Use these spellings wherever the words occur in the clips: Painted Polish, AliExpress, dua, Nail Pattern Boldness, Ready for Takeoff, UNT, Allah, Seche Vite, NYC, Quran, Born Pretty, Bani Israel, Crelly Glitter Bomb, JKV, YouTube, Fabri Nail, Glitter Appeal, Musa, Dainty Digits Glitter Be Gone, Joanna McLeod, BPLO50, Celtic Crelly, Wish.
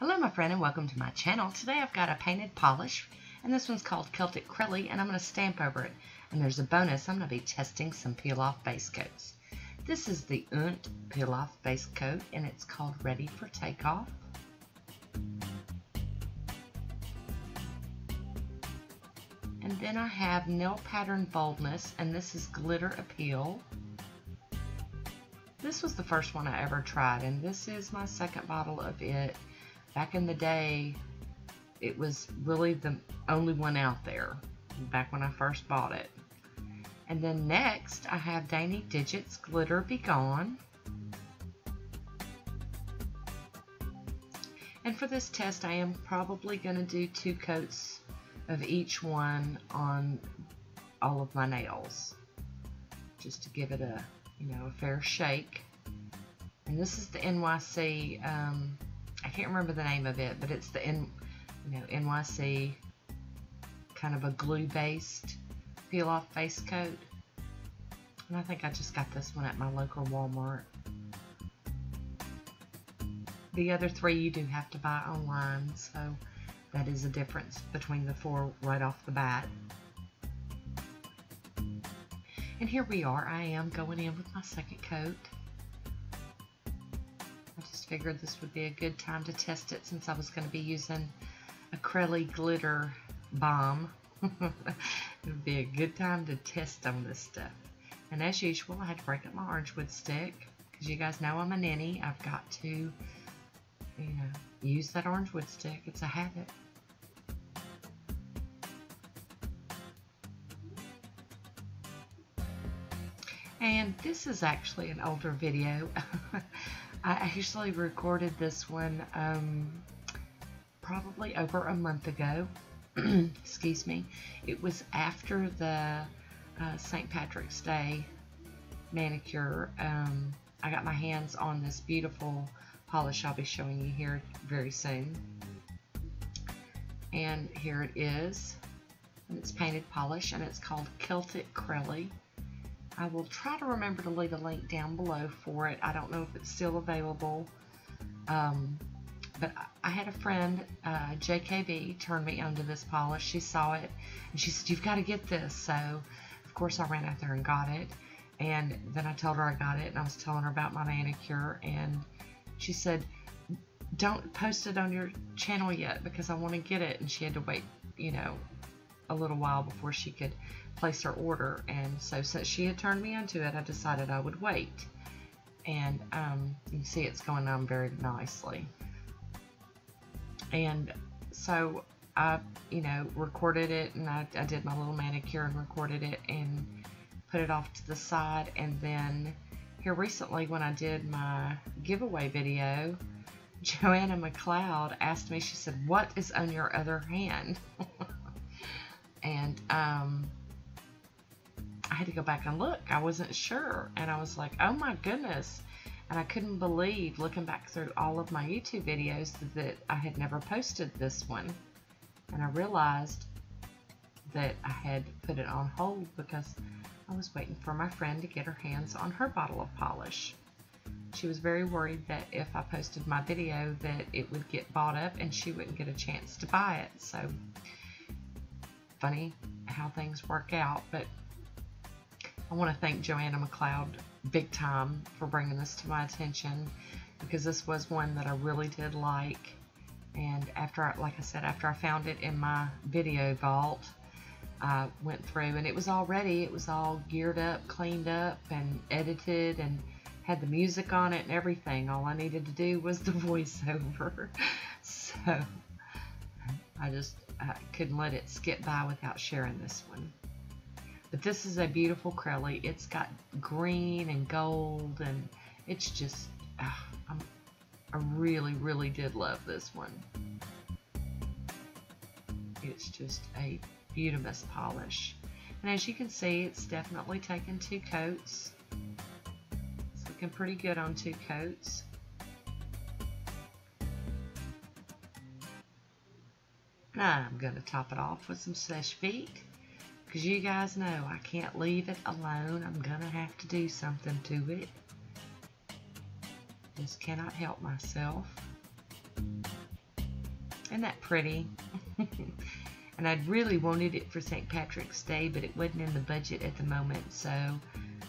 Hello my friend and welcome to my channel. Today I've got a painted polish and this one's called Celtic Crelly and I'm going to stamp over it. And there's a bonus, I'm going to be testing some peel-off base coats. This is the UNT peel-off base coat and it's called Ready for Takeoff. And then I have Nail Pattern Boldness and this is Glitter Appeal. This was the first one I ever tried and this is my second bottle of it. Back in the day, it was really the only one out there, back when I first bought it. And then next, I have Dainty Digits Glitter Be Gone. And for this test, I am probably going to do two coats of each one on all of my nails, just to give it a, a fair shake. And this is the NYC, I can't remember the name of it, but it's the NYC kind of a glue-based peel-off base coat. And I think I just got this one at my local Walmart. The other three you do have to buy online, so that is a difference between the four right off the bat. And here we are. I am going in with my second coat. Figured this would be a good time to test it since I was going to be using a Crelly Glitter Bomb. It would be a good time to test on this stuff. And as usual, I had to break up my orange wood stick because you guys know I'm a ninny. I've got to, use that orange wood stick. It's a habit. And this is actually an older video. I actually recorded this one probably over a month ago. Excuse me. It was after the St. Patrick's Day manicure. I got my hands on this beautiful polish I'll be showing you here very soon. And here it is. And it's painted polish and it's called Celtic Crelly. I will try to remember to leave a link down below for it. I don't know if it's still available, but I had a friend, JKV, turned me onto this polish. She saw it, and she said, "You've got to get this." So, of course, I ran out there and got it, and then I told her I got it, and I was telling her about my manicure, and she said, "Don't post it on your channel yet because I want to get it," and she had to wait, a little while before she could place her order. And so since she had turned me onto it, I decided I would wait. And you can see it's going on very nicely. And so I recorded it, and I did my little manicure and recorded it and put it off to the side. And then here recently when I did my giveaway video, Joanna McLeod asked me, she said, "What is on your other hand?" And I had to go back and look. I wasn't sure, and I was like, "Oh my goodness!" And I couldn't believe, looking back through all of my YouTube videos, that I had never posted this one. And I realized that I had put it on hold because I was waiting for my friend to get her hands on her bottle of polish. She was very worried that if I posted my video, that it would get bought up and she wouldn't get a chance to buy it. So. Funny how things work out, but I want to thank Joanna McLeod big time for bringing this to my attention because this was one that I really did like. And after I found it in my video vault, I went through and it was all geared up, cleaned up, and edited, and had the music on it and everything. All I needed to do was the voiceover, so I couldn't let it skip by without sharing this one. But this is a beautiful Crelly. It's got green and gold, and it's just, I really, really did love this one. It's just a beautimous polish. And as you can see, it's definitely taken two coats. It's looking pretty good on two coats. I'm going to top it off with some Seche Vite because you guys know I can't leave it alone. I'm going to have to do something to it. Just cannot help myself. Isn't that pretty? And I'd really wanted it for St. Patrick's Day, but it wasn't in the budget at the moment, so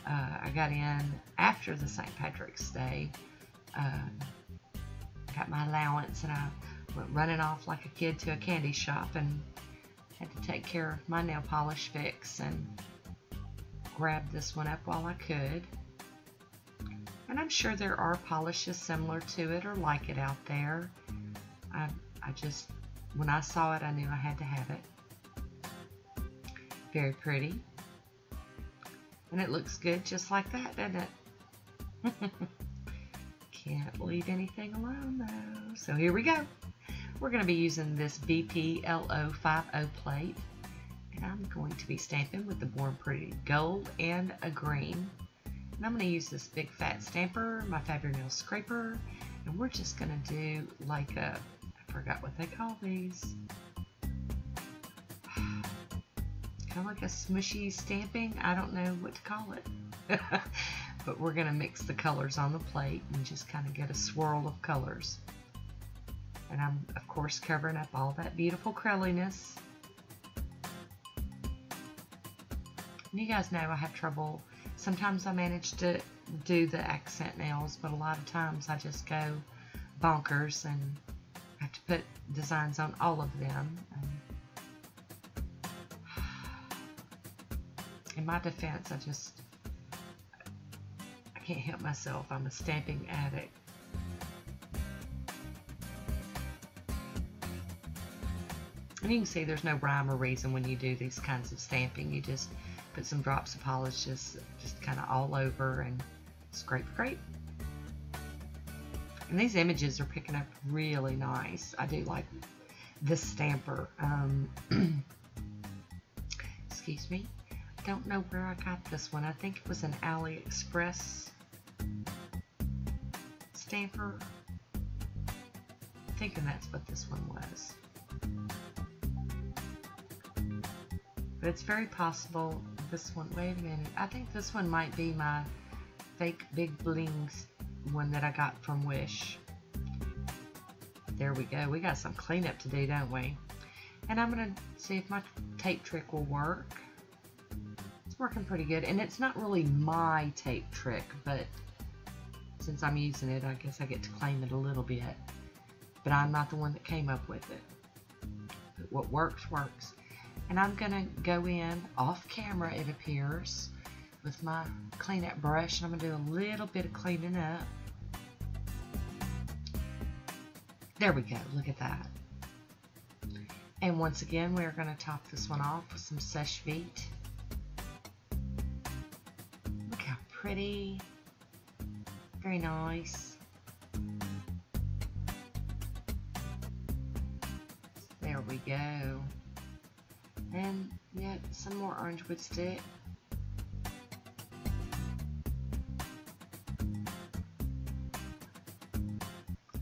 I got in after the St. Patrick's Day, got my allowance, and I went running off like a kid to a candy shop and had to take care of my nail polish fix and grabbed this one up while I could. And I'm sure there are polishes similar to it or like it out there. I just, when I saw it, I knew I had to have it. Very pretty. And it looks good just like that, doesn't it? Can't leave anything alone, though. So here we go. We're going to be using this BPLO50 plate. And I'm going to be stamping with the Born Pretty gold and a green. And I'm going to use this big fat stamper, my Fabri Nail scraper, and we're just going to do like a, I forgot what they call these, kind of like a smushy stamping, I don't know what to call it, but we're going to mix the colors on the plate and just kind of get a swirl of colors. And I'm of course covering up all that beautiful crelliness. And you guys know I have trouble. Sometimes I manage to do the accent nails, but a lot of times I just go bonkers and have to put designs on all of them. In my defense, I can't help myself. I'm a stamping addict. And you can see there's no rhyme or reason when you do these kinds of stamping. You just put some drops of polish just kind of all over and scrape, scrape. And these images are picking up really nice. I do like this stamper. Excuse me. I don't know where I got this one. I think it was an AliExpress stamper. I'm thinking that's what this one was. But it's very possible this one, wait a minute, I think this one might be my fake big blings one that I got from Wish. There we go. We got some cleanup to do, don't we? And I'm going to see if my tape trick will work. It's working pretty good. And it's not really my tape trick, but since I'm using it, I guess I get to claim it a little bit. But I'm not the one that came up with it. But what works, works. And I'm going to go in off camera, it appears, with my cleanup brush, and I'm going to do a little bit of cleaning up. There we go. Look at that. And once again, we're going to top this one off with some Seche Vite. Look how pretty. Very nice. There we go. And yet some more orange wood stick.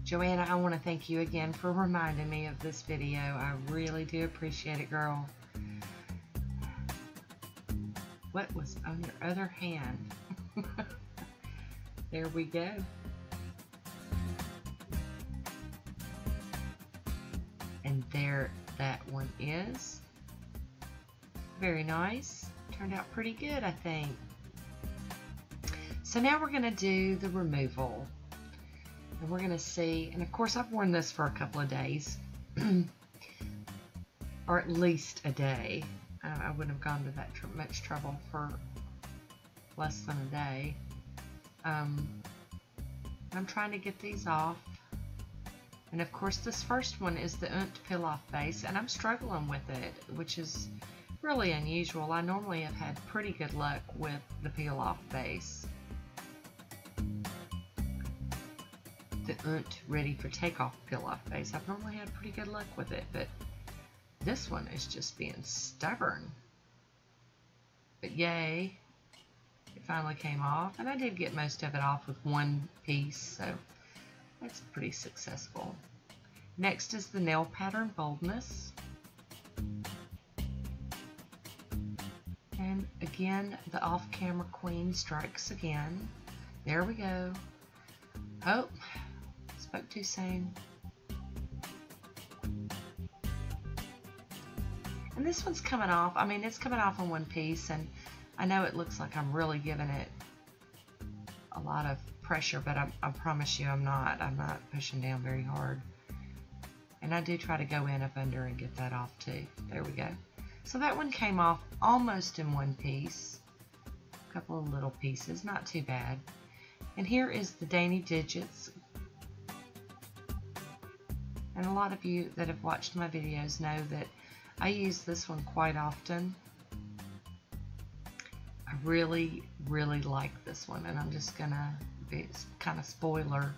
Joanna, I want to thank you again for reminding me of this video. I really do appreciate it, girl. What was on your other hand? There we go. And there that one is. Very nice. Turned out pretty good, I think. So now we're going to do the removal. And we're going to see, and of course I've worn this for a couple of days, or at least a day. I wouldn't have gone to that much trouble for less than a day. I'm trying to get these off. And of course this first one is the UNT peel off base, and I'm struggling with it, which is really unusual. I normally have had pretty good luck with the peel off base. The UNT Ready for Takeoff peel off base, I've normally had pretty good luck with it, but this one is just being stubborn. But yay, it finally came off, and I did get most of it off with one piece, so that's pretty successful. Next is the Nail Pattern Boldness. And again, the off-camera queen strikes again. There we go. Oh, spoke too soon. And this one's coming off. I mean, it's coming off in one piece, and I know it looks like I'm really giving it a lot of pressure, but I promise you I'm not. I'm not pushing down very hard. And I do try to go in up under and get that off too. There we go. So that one came off almost in one piece. A couple of little pieces, not too bad. And here is the Dainty Digits. And a lot of you that have watched my videos know that I use this one quite often. I really, really like this one, and I'm just gonna be kind of spoiler,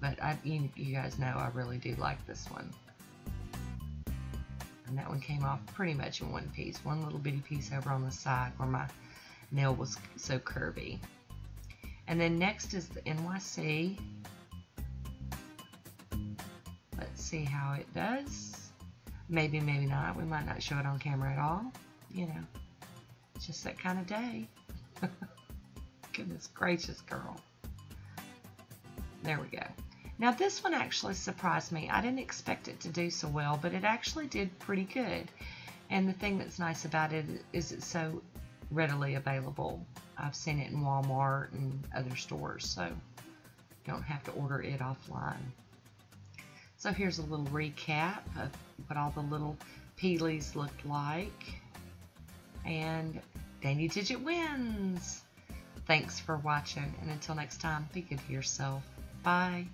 but you guys know I really do like this one. And that one came off pretty much in one piece, one little bitty piece over on the side where my nail was so curvy. And then next is the NYC. Let's see how it does. Maybe, maybe not. We might not show it on camera at all. You know, it's just that kind of day. Goodness gracious, girl. There we go. Now this one actually surprised me. I didn't expect it to do so well, but it actually did pretty good. And the thing that's nice about it is it's so readily available. I've seen it in Walmart and other stores, so you don't have to order it offline. So here's a little recap of what all the little peelies looked like. And Dainty Digit wins! Thanks for watching, and until next time, be good to yourself. Bye!